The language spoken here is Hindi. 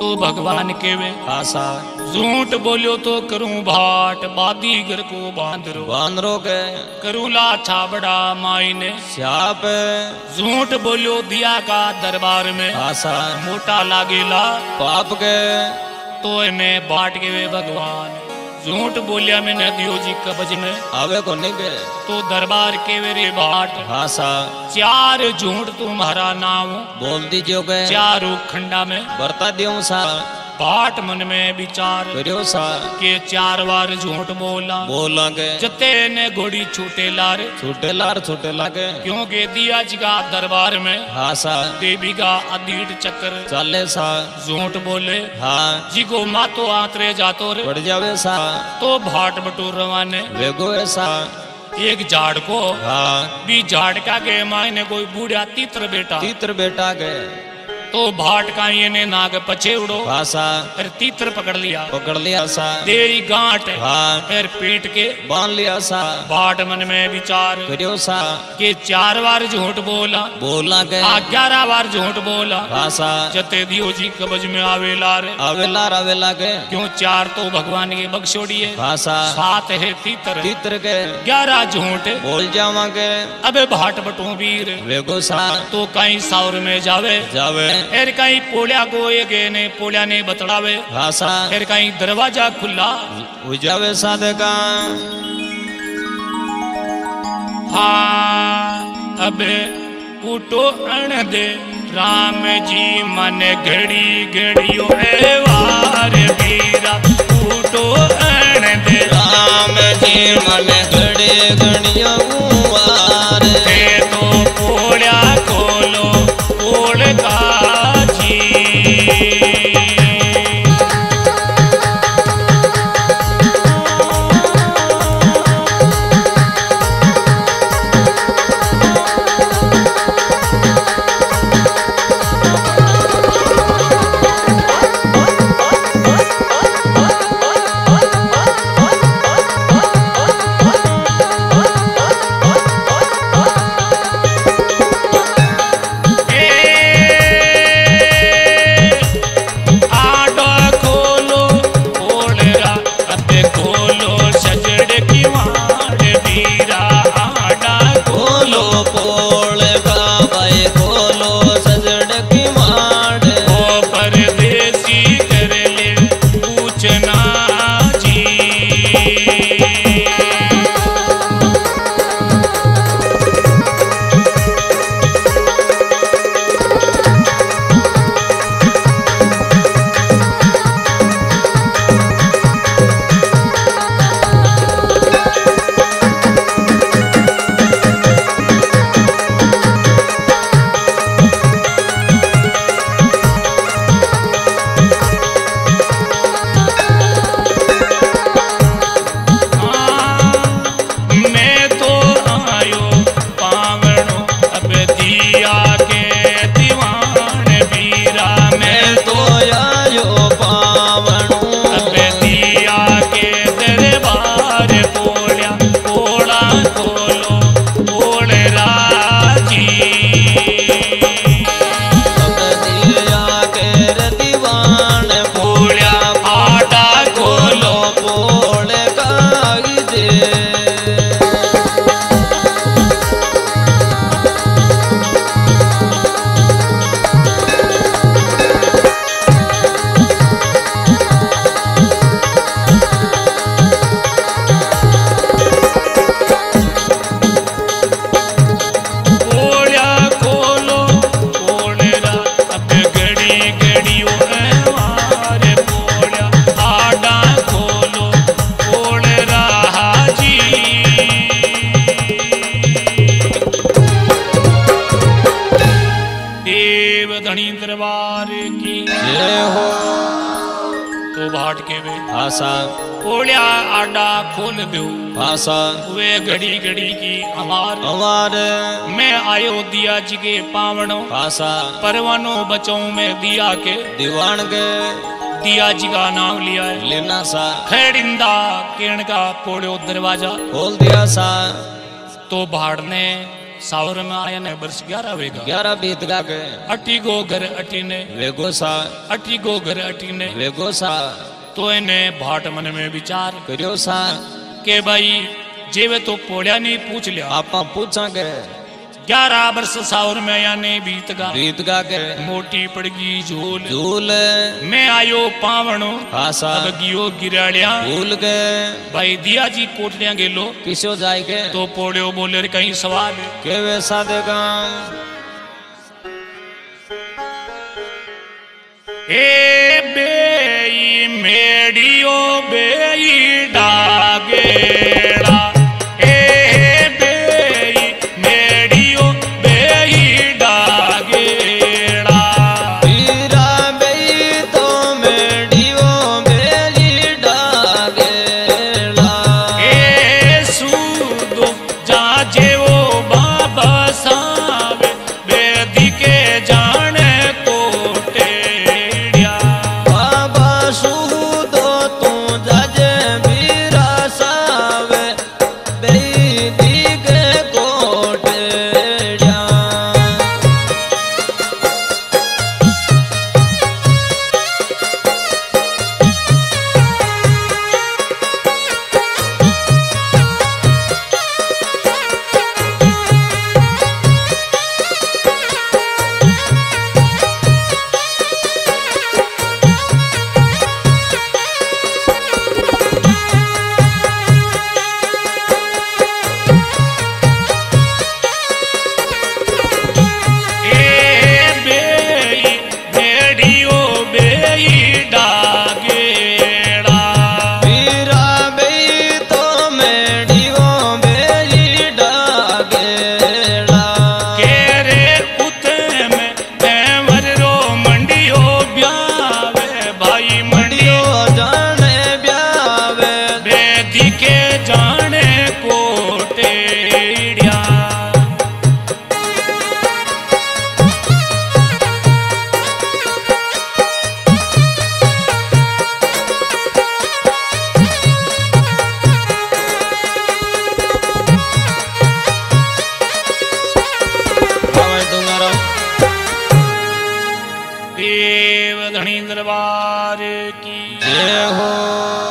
तो भगवान के वे आशा, झूठ बोलो तो करूं भाट, बादीगर को बांदरो के करूं ला छाबड़ा मायने श्याप। झूठ बोलो दिया का दरबार में आशा, मोटा लागेला पाप के तो में बाट के वे भगवान। झूठ बोलिया में दियो जी कब्ज में आवे को निके तो दरबार के वेरे बाट आशा। चार झूठ तुम्हारा नाम बोल दीजिए, चारों खंडा में बरता दियो सा। बाट मन में विचार करो सा के चार बार झूठ बोला गए, जते ने घोड़ी छूटे लार क्योंकि दिया जी का दरबार में हाँ सा देवी का अधीट चक्कर चले सा। झूठ बोले हाँ जी को मातो आतरे जातो रे बढ़ जावे सा तो भाट बटूर रवाने वेगो सा। एक झाड़ को हाँ भी झाड़ का के मायने कोई बूढ़ा तीतर बेटा गए तो भाट का ये ने नाग पचे उड़ो भाषा फिर तीतर पकड़ लिया सा देरी गांठ हाँ फिर पेट के बांध लिया सा। भाट मन में विचार करियो सा के चार बार झूठ बोला गया, 11 बार झूठ बोला भाषा, जते दियो जी कब्ज में आवेला गए क्यों चार तो भगवान के बख्शोड़ी है भाषा, 7 है तीतर के 11 झूठ बोल जावा गए। अबे भाट बटू वीर वेगो सा तो कहीं सावर में जावे फिर कहीं पोलिया को एक ने पोलिया ने बतलावे भाषा, फिर कहीं दरवाजा खुला हो जावे साधे का हा। अबे कूटो अण दे राम जी मन घड़ी घड़ियो वार वीरा, कूटो अण दे राम जी मन घड़ी घड़ियो वार तो पोलिया खोलो पोल का पोलिया आडा खोल दो भाषा, वे घड़ी घड़ी की अमार मैं आयो दिया जी के पावनो भाषा, परवानो बचों में दिया के दीवान के दिया जी का नाम लिया है लेना सा। खेड़िंदा केण का पोड़ो दरवाजा खोल दिया सा तो भाड़ ने सावर में आया ने वर्ष 11 वेगा 11 बीत गए। अटी गो घर अटीने वेगो सा, अटी गो घर अटीने वेगो सा। तो एने भाट मन में विचार करियो सा के भाई जेवे तो पोड़िया नहीं पूछ लिया आपा पूछा के 11 वर्ष सावर में आया ने बीत गा के। मोटी पड़गी झूल झूल मैं आयो पावणो आसा बगियो गिराड़िया भूल गए। भाई दिया जी कोटलिया गेलो किसो जाय के तो पोड़ियो बोले रे कहीं सवाल के वैसा देगा। ए बेई मेडियो बेई डागेड़ा देव धनी दरबार की जय हो।